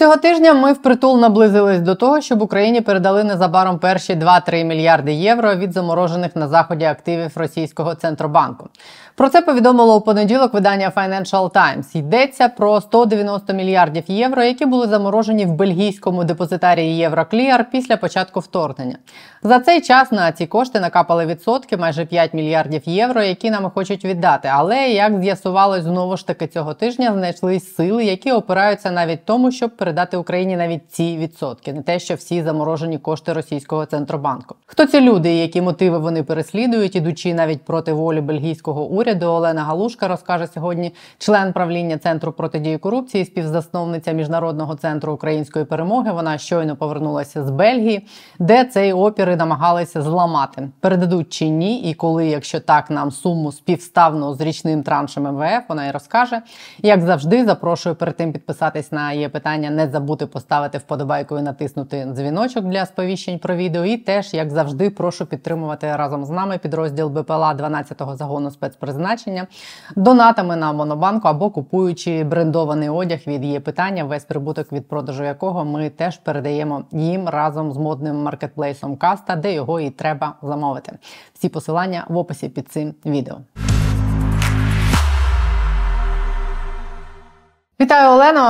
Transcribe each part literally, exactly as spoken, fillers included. Цього тижня ми впритул наблизились до того, щоб Україні передали незабаром перші два-три мільярди євро від заморожених на Заході активів російського Центробанку. Про це повідомило у понеділок видання Financial Times. Йдеться про сто дев'яносто мільярдів євро, які були заморожені в бельгійському депозитарії Еврокліар після початку вторгнення. За цей час на ці кошти накапали відсотки, майже п'ять мільярдів євро, які нам хочуть віддати. Але, як з'ясувалось, знову ж таки цього тижня знайшлись сили, які опираються навіть тому, щоб передати Україні навіть ці відсотки, не те, що всі заморожені кошти російського Центробанку. Хто ці люди і які мотиви вони переслідують, ідучи навіть проти волі бельгійського уряду, Олена Галушка розкаже сьогодні, член правління Центру протидії корупції, співзасновниця Міжнародного центру української перемоги. Вона щойно повернулася з Бельгії, де цей опір і намагалися зламати. Передадуть чи ні, і коли, якщо так, нам суму співставну з річним траншем МВФ, вона і розкаже. Як завжди, запрошую перед тим підписатись на «Є питання», не забути поставити вподобайку і натиснути дзвіночок для сповіщень про відео. І теж, як завжди, прошу підтримувати разом з нами підрозділ Б П Л А дванадцятого загону спецпризначення донатами на Монобанку або купуючи брендований одяг від «Є питання», весь прибуток від продажу якого ми теж передаємо їм разом з модним маркетплейсом Каста, де його і треба замовити. Всі посилання в описі під цим відео. Вітаю, Олено.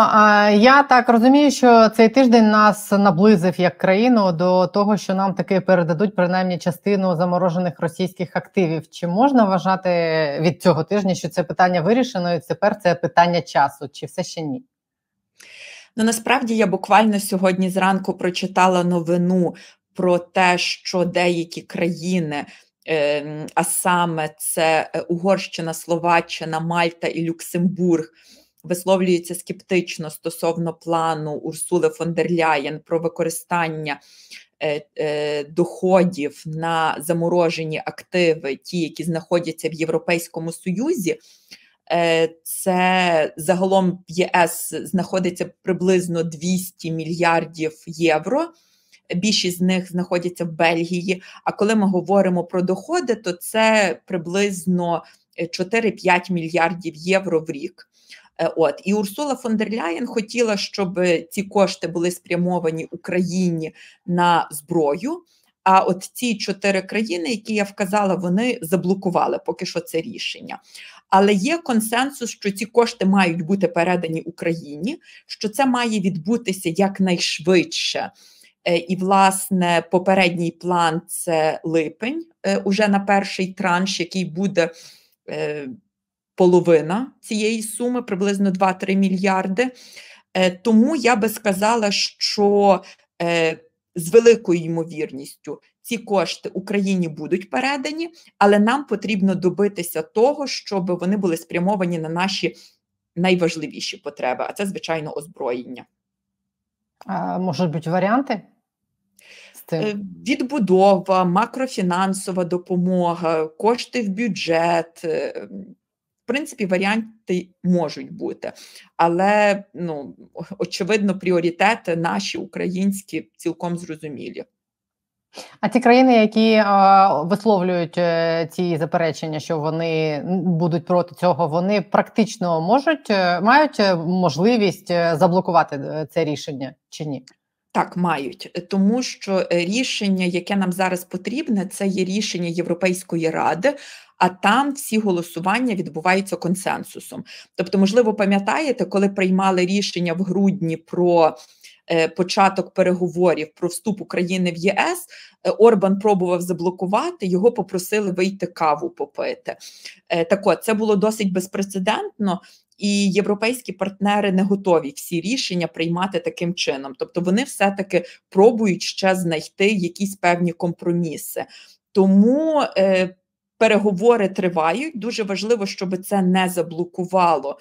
Я так розумію, що цей тиждень нас наблизив як країну до того, що нам таки передадуть принаймні частину заморожених російських активів. Чи можна вважати від цього тижня, що це питання вирішено і тепер це питання часу? Чи все ще ні? Ну, насправді я буквально сьогодні зранку прочитала новину про те, що деякі країни, а саме це Угорщина, Словаччина, Мальта і Люксембург, висловлюється скептично стосовно плану Урсули фон дер Ляєн про використання е, е, доходів на заморожені активи, ті, які знаходяться в Європейському Союзі. Е, це загалом в Є С знаходиться приблизно двісті мільярдів євро, більшість з них знаходяться в Бельгії, а коли ми говоримо про доходи, то це приблизно чотири-п'ять мільярдів євро в рік. От. І Урсула фон дер Ляєн хотіла, щоб ці кошти були спрямовані Україні на зброю, а от ці чотири країни, які я вказала, вони заблокували поки що це рішення. Але є консенсус, що ці кошти мають бути передані Україні, що це має відбутися якнайшвидше. І, власне, попередній план – це липень, уже на перший транш, який буде половина цієї суми, приблизно два-три мільярди. Тому я би сказала, що з великою ймовірністю ці кошти Україні будуть передані, але нам потрібно добитися того, щоб вони були спрямовані на наші найважливіші потреби, а це, звичайно, озброєння. А, можуть бути варіанти? Відбудова, макрофінансова допомога, кошти в бюджет. В принципі, варіанти можуть бути, але, ну, очевидно, пріоритети наші, українські, цілком зрозумілі. А ті країни, які е, висловлюють е, ці заперечення, що вони будуть проти цього, вони практично можуть, мають можливість заблокувати це рішення чи ні? Так, мають. Тому що рішення, яке нам зараз потрібне, це є рішення Європейської Ради, а там всі голосування відбуваються консенсусом. Тобто, можливо, пам'ятаєте, коли приймали рішення в грудні про початок переговорів про вступ України в Є С, Орбан пробував заблокувати, його попросили вийти каву попити. Так от, це було досить безпрецедентно, і європейські партнери не готові всі рішення приймати таким чином. Тобто вони все-таки пробують ще знайти якісь певні компроміси. Тому е, переговори тривають. Дуже важливо, щоб це не заблокувало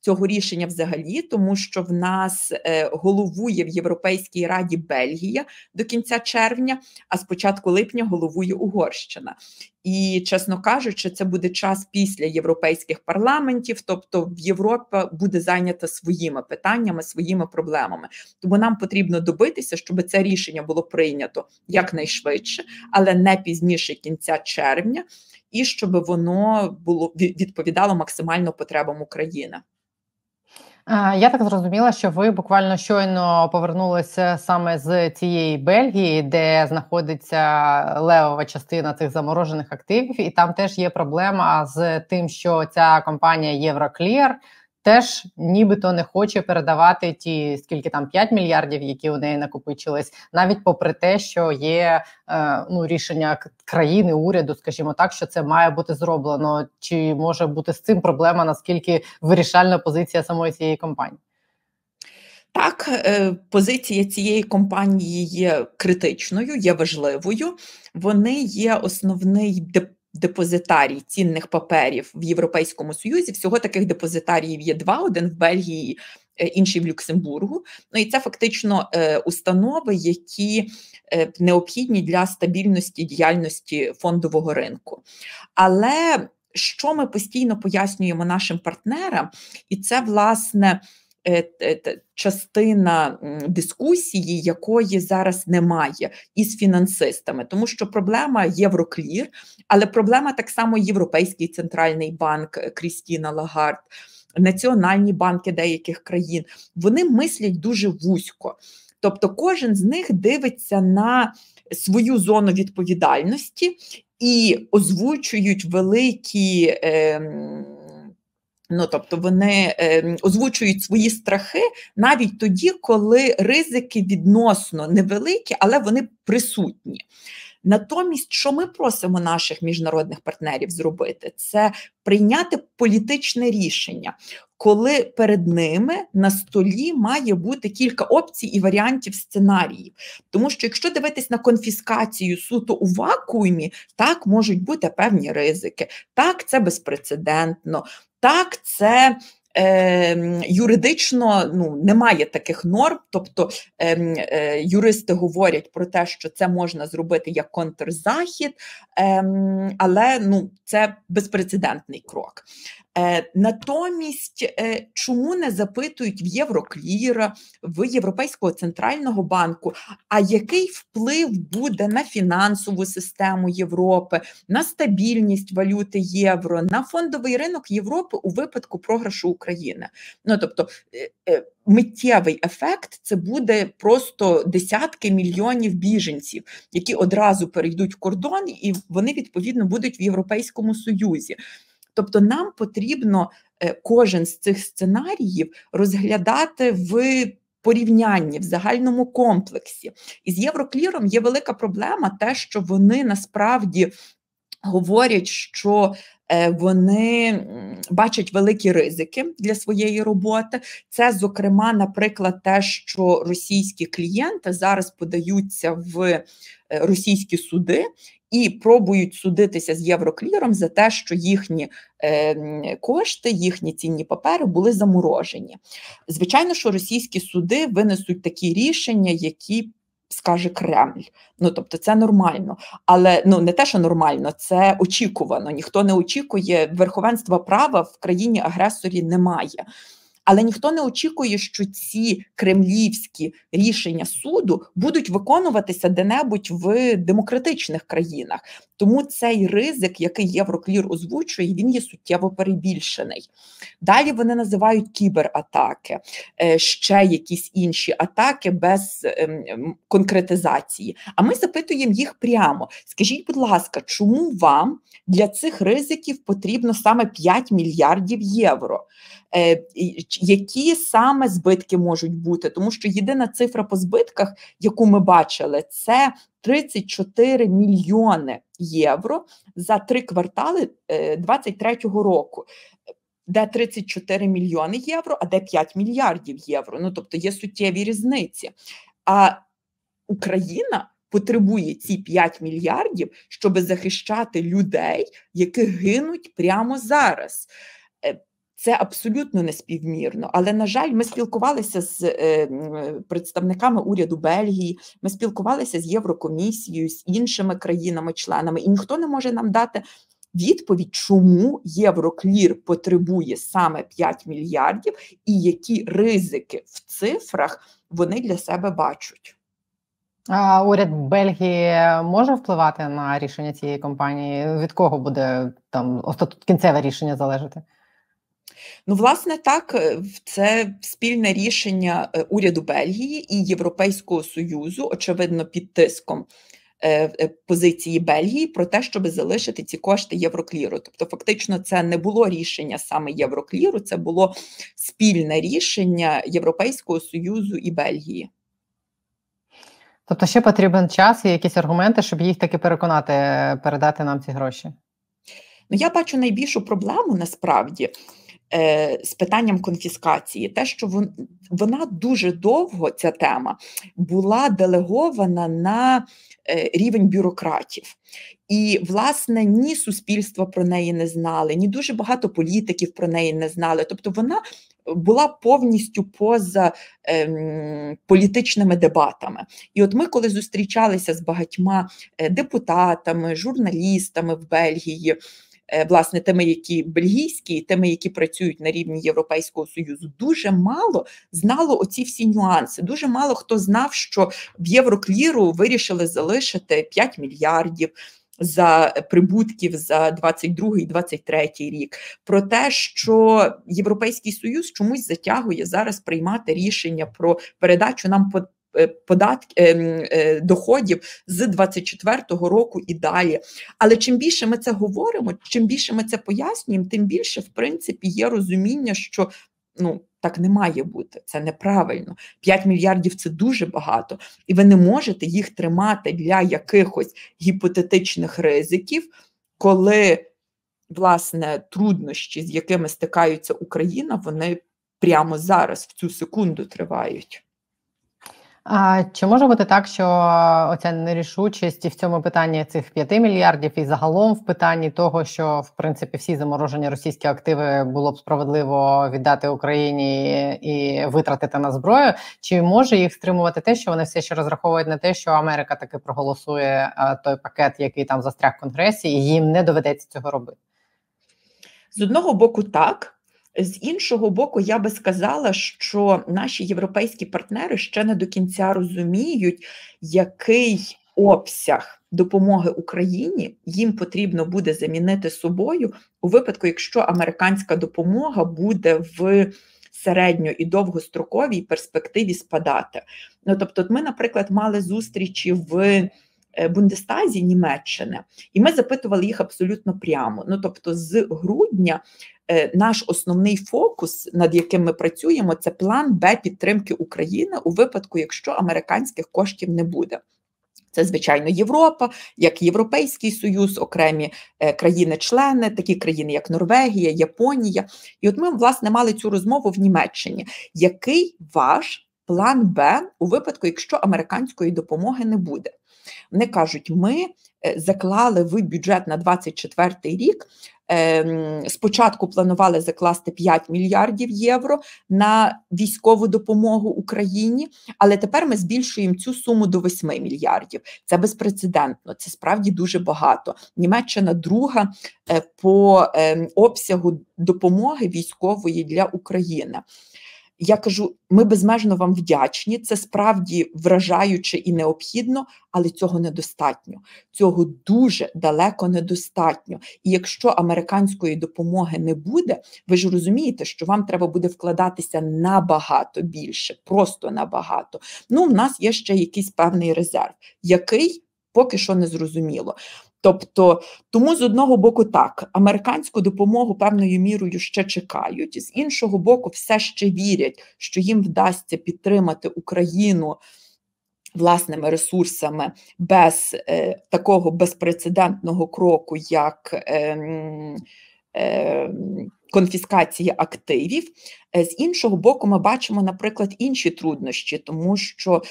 цього рішення взагалі, тому що в нас е, головує в Європейській Раді Бельгія до кінця червня, а з початку липня головує Угорщина. І, чесно кажучи, це буде час після європейських парламентів, тобто Європа буде зайнята своїми питаннями, своїми проблемами. Тому нам потрібно добитися, щоб це рішення було прийнято якнайшвидше, але не пізніше кінця червня, і щоб воно було відповідало максимально потребам України. Я так зрозуміла, що ви буквально щойно повернулися саме з цієї Бельгії, де знаходиться левова частина цих заморожених активів, і там теж є проблема з тим, що ця компанія Еврокліар теж нібито не хоче передавати ті, скільки там, п'ять мільярдів, які у неї накопичились, навіть попри те, що є е, ну, рішення країни, уряду, скажімо так, що це має бути зроблено. Чи може бути з цим проблема, наскільки вирішальна позиція самої цієї компанії? Так, позиція цієї компанії є критичною, є важливою. Вони є основний депозитар. Депозитарій цінних паперів в Європейському Союзі. Всього таких депозитаріїв є два, один в Бельгії, інший в Люксембургу. Ну і це фактично установи, які необхідні для стабільності діяльності фондового ринку. Але що ми постійно пояснюємо нашим партнерам, і це, власне, частина дискусії, якої зараз немає із фінансистами, тому що проблема Євроклір, але проблема так само Європейський центральний банк, Крістіна Лагард, національні банки деяких країн, вони мислять дуже вузько. Тобто кожен з них дивиться на свою зону відповідальності і озвучують великі... Е Ну, тобто вони е, озвучують свої страхи навіть тоді, коли ризики відносно невеликі, але вони присутні. Натомість, що ми просимо наших міжнародних партнерів зробити, це прийняти політичне рішення, коли перед ними на столі має бути кілька опцій і варіантів сценаріїв. Тому що якщо дивитись на конфіскацію суто у вакуумі, так, можуть бути певні ризики, так, це безпрецедентно, так, це е, юридично, ну, немає таких норм, тобто е, е, юристи говорять про те, що це можна зробити як контрзахід, е, але ну, це безпрецедентний крок. Е, натомість, е, чому не запитують в Єврокліра, в Європейського центрального банку, а який вплив буде на фінансову систему Європи, на стабільність валюти євро, на фондовий ринок Європи у випадку програшу України? Ну, тобто, е, е, миттєвий ефект – це буде просто десятки мільйонів біженців, які одразу перейдуть кордон, і вони, відповідно, будуть в Європейському Союзі. Тобто нам потрібно кожен з цих сценаріїв розглядати в порівнянні, в загальному комплексі. І з Єврокліром є велика проблема те, що вони насправді говорять, що вони бачать великі ризики для своєї роботи. Це, зокрема, наприклад, те, що російські клієнти зараз подаються в російські суди і пробують судитися з Єврокліром за те, що їхні е, кошти, їхні цінні папери були заморожені. Звичайно, що російські суди винесуть такі рішення, які скаже Кремль. Ну, тобто це нормально. Але ну, не те, що нормально, це очікувано. Ніхто не очікує, верховенства права в країні-агресорі немає. Але ніхто не очікує, що ці кремлівські рішення суду будуть виконуватися де-небудь в демократичних країнах. Тому цей ризик, який Євроклір озвучує, він є суттєво перебільшений. Далі вони називають кібератаки, ще якісь інші атаки без конкретизації. А ми запитуємо їх прямо. Скажіть, будь ласка, чому вам для цих ризиків потрібно саме п'ять мільярдів євро? Які саме збитки можуть бути? Тому що єдина цифра по збитках, яку ми бачили, це тридцять чотири мільйони євро за три квартали двадцять третього року. Де тридцять чотири мільйони євро, а де п'ять мільярдів євро. Ну, тобто є суттєві різниці. А Україна потребує ці п'ять мільярдів, щоб захищати людей, які гинуть прямо зараз. Це абсолютно неспівмірно, але, на жаль, ми спілкувалися з е, представниками уряду Бельгії, ми спілкувалися з Єврокомісією, з іншими країнами-членами, і ніхто не може нам дати відповідь, чому Євроклір потребує саме п'ять мільярдів і які ризики в цифрах вони для себе бачать. А уряд Бельгії може впливати на рішення цієї компанії? Від кого буде там остаточне кінцеве рішення залежати? Ну, власне, так, це спільне рішення уряду Бельгії і Європейського Союзу, очевидно, під тиском позиції Бельгії про те, щоб залишити ці кошти Єврокліру. Тобто, фактично, це не було рішення саме Єврокліру, це було спільне рішення Європейського Союзу і Бельгії. Тобто, ще потрібен час і якісь аргументи, щоб їх таки переконати, передати нам ці гроші? Ну, я бачу найбільшу проблему, насправді, з питанням конфіскації. Те, що вон, вона дуже довго, ця тема, була делегована на рівень бюрократів. І, власне, ні суспільство про неї не знали, ні дуже багато політиків про неї не знали. Тобто вона була повністю поза ем, політичними дебатами. І от ми, коли зустрічалися з багатьма депутатами, журналістами в Бельгії, власне, тими, які бельгійські, і тими, які працюють на рівні Європейського Союзу, дуже мало знало оці всі нюанси. Дуже мало хто знав, що в Єврокліру вирішили залишити п'ять мільярдів за прибутків за двадцять другий - двадцять третій рік. Про те, що Європейський Союз чомусь затягує зараз приймати рішення про передачу нам по податки доходів з двадцять четвертого року і далі. Але чим більше ми це говоримо, чим більше ми це пояснюємо, тим більше, в принципі, є розуміння, що ну, так не має бути, це неправильно. п'ять мільярдів – це дуже багато, і ви не можете їх тримати для якихось гіпотетичних ризиків, коли, власне, труднощі, з якими стикається Україна, вони прямо зараз, в цю секунду тривають. А чи може бути так, що оця нерішучість і в цьому питанні цих п'яти мільярдів і загалом в питанні того, що, в принципі, всі заморожені російські активи було б справедливо віддати Україні і витратити на зброю, чи може їх стримувати те, що вони все ще розраховують на те, що Америка таки проголосує той пакет, який там застряг в Конгресі, і їм не доведеться цього робити? З одного боку, так. З іншого боку, я би сказала, що наші європейські партнери ще не до кінця розуміють, який обсяг допомоги Україні їм потрібно буде замінити собою у випадку, якщо американська допомога буде в середньо- і довгостроковій перспективі спадати. Ну, тобто ми, наприклад, мали зустрічі в Бундестазі Німеччини, і ми запитували їх абсолютно прямо. Ну, тобто з грудня наш основний фокус, над яким ми працюємо, це план Б підтримки України у випадку, якщо американських коштів не буде. Це, звичайно, Європа, як Європейський Союз, окремі країни-члени, такі країни, як Норвегія, Японія. І от ми, власне, мали цю розмову в Німеччині. Який ваш план Б у випадку, якщо американської допомоги не буде? Вони кажуть, ми заклали в бюджет на двадцять четвертий рік, спочатку планували закласти п'ять мільярдів євро на військову допомогу Україні, але тепер ми збільшуємо цю суму до восьми мільярдів. Це безпрецедентно, це справді дуже багато. Німеччина друга по обсягу допомоги військової для України. Я кажу, ми безмежно вам вдячні, це справді вражаюче і необхідно, але цього недостатньо. Цього дуже далеко недостатньо. І якщо американської допомоги не буде, ви ж розумієте, що вам треба буде вкладатися набагато більше, просто набагато. Ну, в нас є ще якийсь певний резерв, який поки що не зрозуміло. Тобто, тому з одного боку так, американську допомогу певною мірою ще чекають, з іншого боку все ще вірять, що їм вдасться підтримати Україну власними ресурсами без е, такого безпрецедентного кроку, як е, е, конфіскація активів. З іншого боку, ми бачимо, наприклад, інші труднощі, тому що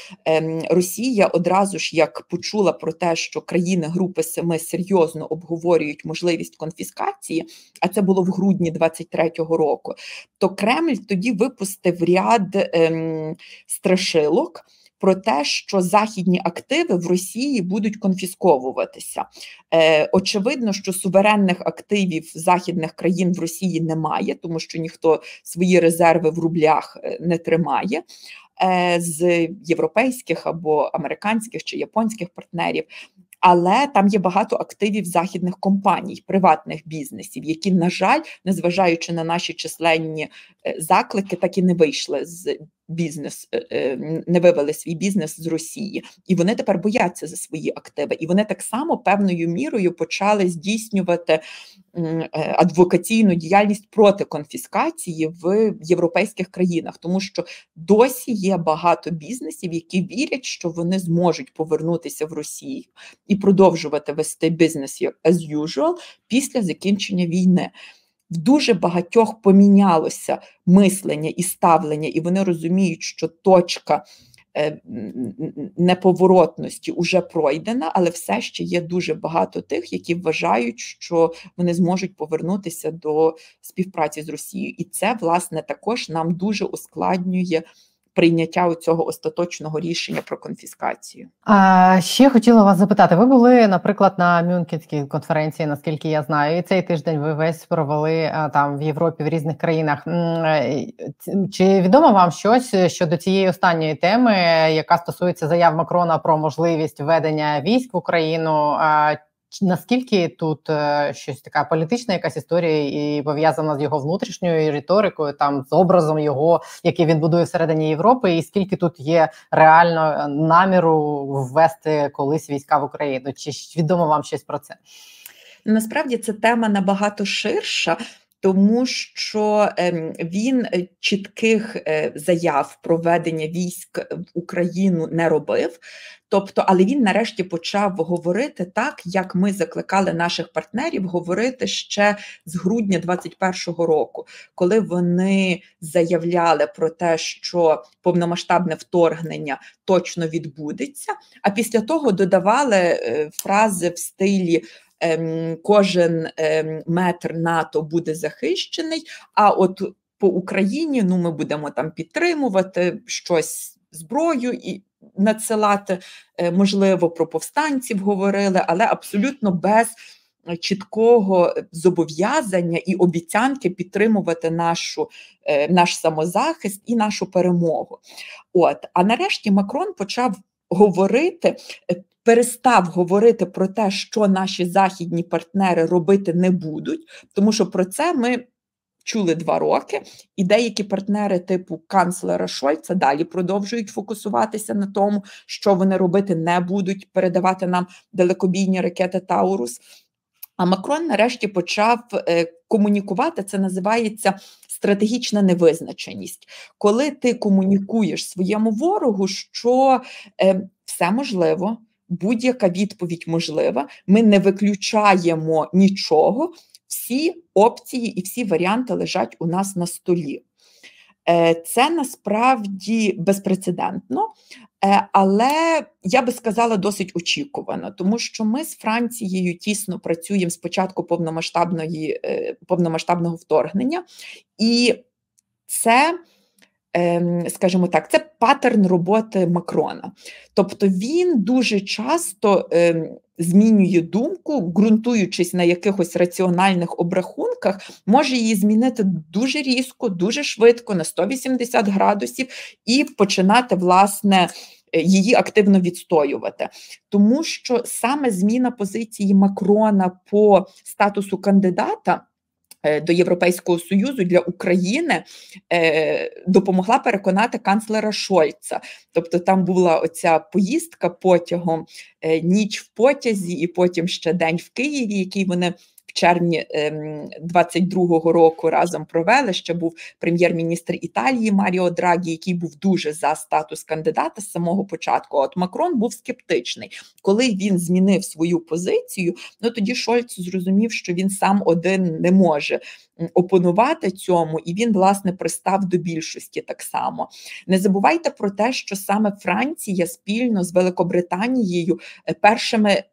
Росія одразу ж, як почула про те, що країни Групи Семи серйозно обговорюють можливість конфіскації, а це було в грудні двадцять третього року, то Кремль тоді випустив ряд ем, страшилок про те, що західні активи в Росії будуть конфісковуватися. Е, очевидно, що суверенних активів західних країн в Росії немає, тому що ніхто свої резерви в рублях не тримає е, з європейських або американських чи японських партнерів. але там є багато активів західних компаній, приватних бізнесів, які, на жаль, незважаючи на наші численні заклики, так і не вийшли з бізнес, не вивели свій бізнес з Росії. І вони тепер бояться за свої активи. І вони так само певною мірою почали здійснювати адвокаційну діяльність проти конфіскації в європейських країнах. Тому що досі є багато бізнесів, які вірять, що вони зможуть повернутися в Росію і продовжувати вести бізнес as usual після закінчення війни. В дуже багатьох помінялося мислення і ставлення, і вони розуміють, що точка неповоротності уже пройдена, але все ще є дуже багато тих, які вважають, що вони зможуть повернутися до співпраці з Росією. І це, власне, також нам дуже ускладнює прийняття цього остаточного рішення про конфіскацію. А ще хотіла вас запитати, ви були, наприклад, на Мюнхенській конференції, наскільки я знаю, і цей тиждень ви весь провели там в Європі, в різних країнах. Чи відомо вам щось щодо цієї останньої теми, яка стосується заяв Макрона про можливість введення військ в Україну? Наскільки тут щось така політична якась історія і пов'язана з його внутрішньою риторикою, там з образом його, який він будує всередині Європи, і скільки тут є реально наміру ввести колись війська в Україну? Чи відомо вам щось про це? Насправді ця тема набагато ширша, тому що він чітких заяв про введення військ в Україну не робив. Тобто, але він нарешті почав говорити так, як ми закликали наших партнерів говорити ще з грудня двадцять першого року, коли вони заявляли про те, що повномасштабне вторгнення точно відбудеться, а після того додавали фрази в стилі «кожен метр НАТО буде захищений», а от по Україні ну, ми будемо там підтримувати щось, зброю і надсилати, можливо, про повстанців говорили, але абсолютно без чіткого зобов'язання і обіцянки підтримувати нашу, наш самозахист і нашу перемогу. От. А нарешті Макрон почав говорити, перестав говорити про те, що наші західні партнери робити не будуть, тому що про це ми чули два роки, і деякі партнери типу канцлера Шольца далі продовжують фокусуватися на тому, що вони робити не будуть, передавати нам далекобійні ракети «Таурус». А Макрон нарешті почав комунікувати, це називається стратегічна невизначеність. Коли ти комунікуєш своєму ворогу, що все можливо, будь-яка відповідь можлива, ми не виключаємо нічого, всі опції і всі варіанти лежать у нас на столі. Це насправді безпрецедентно, але я би сказала досить очікувано, тому що ми з Францією тісно працюємо з початку повномасштабної, повномасштабного вторгнення, і це, скажімо так, це паттерн роботи Макрона. Тобто він дуже часто змінює думку, ґрунтуючись на якихось раціональних обрахунках, може її змінити дуже різко, дуже швидко, на сто вісімдесят градусів, і починати, власне, її активно відстоювати. Тому що саме зміна позиції Макрона по статусу кандидата до Європейського Союзу для України допомогла переконати канцлера Шольца. Тобто там була оця поїздка потягом, ніч в потязі і потім ще день в Києві, який вони в червні двадцять другого року разом провели. Ще був прем'єр-міністр Італії Маріо Драгі, який був дуже за статус кандидата з самого початку. От Макрон був скептичний. Коли він змінив свою позицію, ну тоді Шольц зрозумів, що він сам один не може опонувати цьому, і він, власне, пристав до більшості так само. Не забувайте про те, що саме Франція спільно з Великобританією першими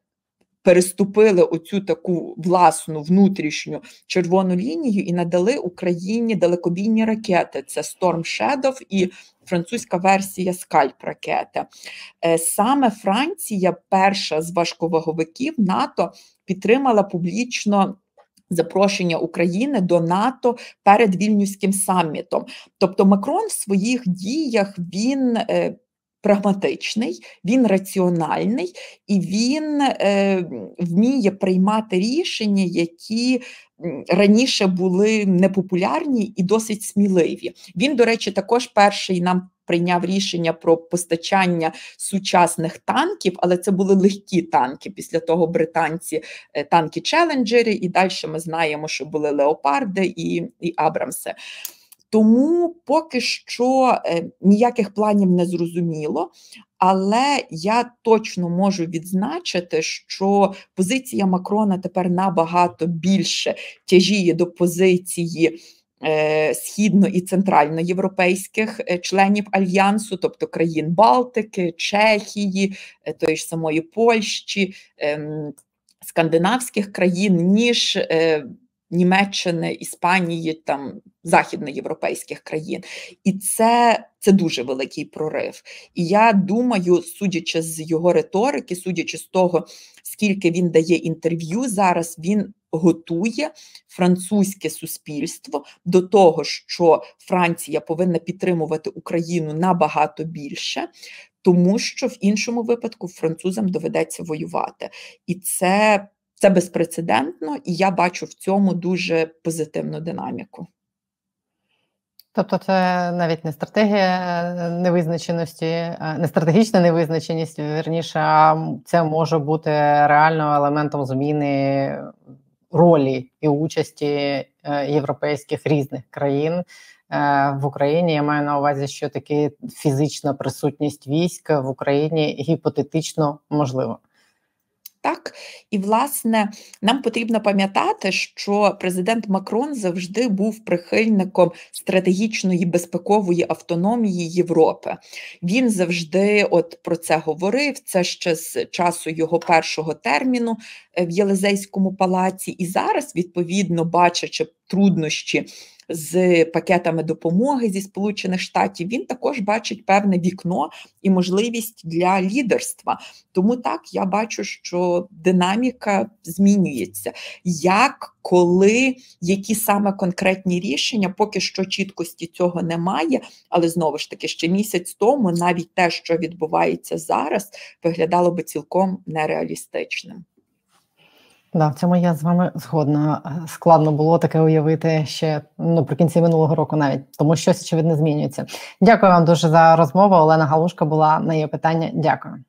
переступили оцю таку власну внутрішню червону лінію і надали Україні далекобійні ракети. Це Storm Shadow і французька версія Scalp ракети. Саме Франція, перша з важковаговиків НАТО, підтримала публічно запрошення України до НАТО перед Вільнюським самітом. Тобто Макрон в своїх діях, він прагматичний, він раціональний і він е, вміє приймати рішення, які раніше були непопулярні і досить сміливі. Він, до речі, також перший нам прийняв рішення про постачання сучасних танків, але це були легкі танки. Після того британці танки-челенджери, і далі ми знаємо, що були леопарди і, і абрамси. Тому поки що е, ніяких планів не зрозуміло, але я точно можу відзначити, що позиція Макрона тепер набагато більше тяжіє до позиції е, східно- і центральноєвропейських членів Альянсу, тобто країн Балтики, Чехії, е, тої ж самої Польщі, е, скандинавських країн, ніж е, Німеччини, Іспанії, там, західноєвропейських країн. І це, це дуже великий прорив. І я думаю, судячи з його риторики, судячи з того, скільки він дає інтерв'ю зараз, він готує французьке суспільство до того, що Франція повинна підтримувати Україну набагато більше, тому що в іншому випадку французам доведеться воювати. І це... Це безпрецедентно, і я бачу в цьому дуже позитивну динаміку. Тобто це навіть не стратегія невизначеності, не стратегічна невизначеність, вірніше, а це може бути реально елементом зміни ролі і участі європейських різних країн в Україні. Я маю на увазі, що таки фізична присутність військ в Україні гіпотетично можлива. Так, і, власне, нам потрібно пам'ятати, що президент Макрон завжди був прихильником стратегічної безпекової автономії Європи. Він завжди от про це говорив, це ще з часу його першого терміну в Єлизейському палаці. І зараз, відповідно, бачачи труднощі з пакетами допомоги зі Сполучених Штатів, він також бачить певне вікно і можливість для лідерства. Тому так, я бачу, що динаміка змінюється. Як, коли, які саме конкретні рішення, поки що чіткості цього немає, але знову ж таки, ще місяць тому навіть те, що відбувається зараз, виглядало би цілком нереалістичним. Да, в цьому я з вами згодна. Складно було таке уявити ще наприкінці минулого року навіть, тому щось, очевидно, змінюється. Дякую вам дуже за розмову. Олена Галушка була на «Є питання». Дякую.